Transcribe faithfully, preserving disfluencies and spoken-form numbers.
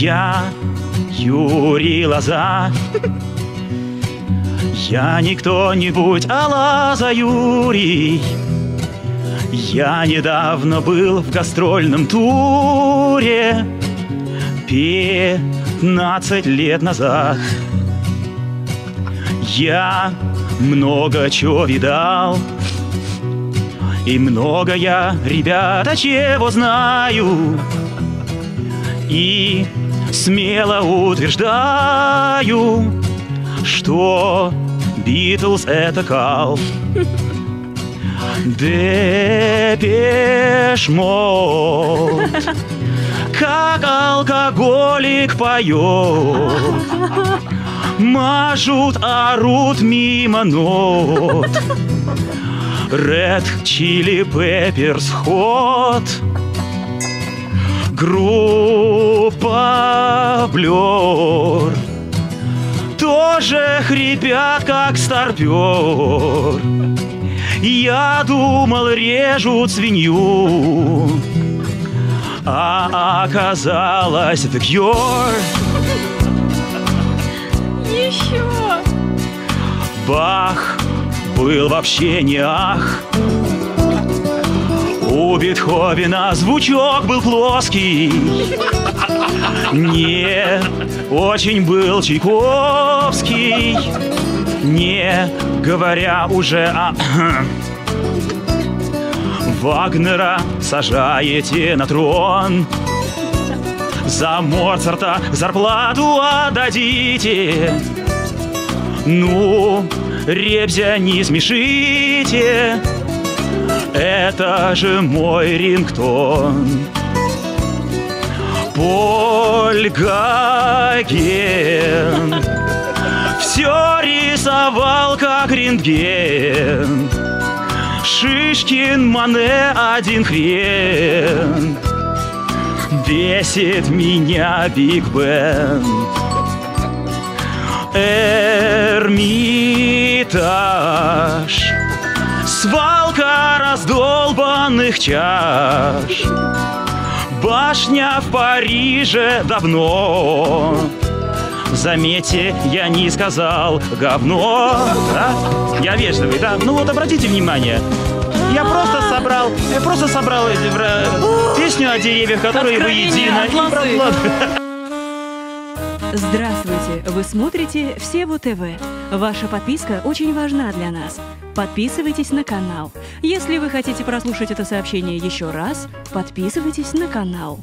Я Юрий Лоза, я не кто-нибудь, а Лоза Юрий. Я недавно был в гастрольном туре пятнадцать лет назад. Я много чего видал, и много я, ребята, чего знаю. И смело утверждаю, что Битлз — это кал. Депеш Мод, как алкоголик, поет. Мажут, орут мимо нот. Ред, чили, пепперс, ход. Группа Блёр тоже хрипят, как старпёр. Я думал, режут свинью, а оказалось The Cure. Еще Бах был вообще не ах. У Бетховена звучок был плоский. Не очень был Чайковский, не говоря уже о... Вагнера сажаете на трон. За Моцарта зарплату отдадите. Ну, ребзя, не смешите. Это же мой рингтон. Поль Гоген все рисовал, как рентген. Шишкин, Мане, один хрен. Бесит меня Биг Бен. Эрмитаж — свалка раздолбанных чаш. Башня в Париже давно. Заметьте, я не сказал говно, да? Я вежливый, да? Ну вот обратите внимание, я просто собрал, я просто собрал песню о деревьях, которые воедино. Здравствуйте, вы смотрите Всево ТВ. Ваша подписка очень важна для нас. Подписывайтесь на канал. Если вы хотите прослушать это сообщение еще раз, подписывайтесь на канал.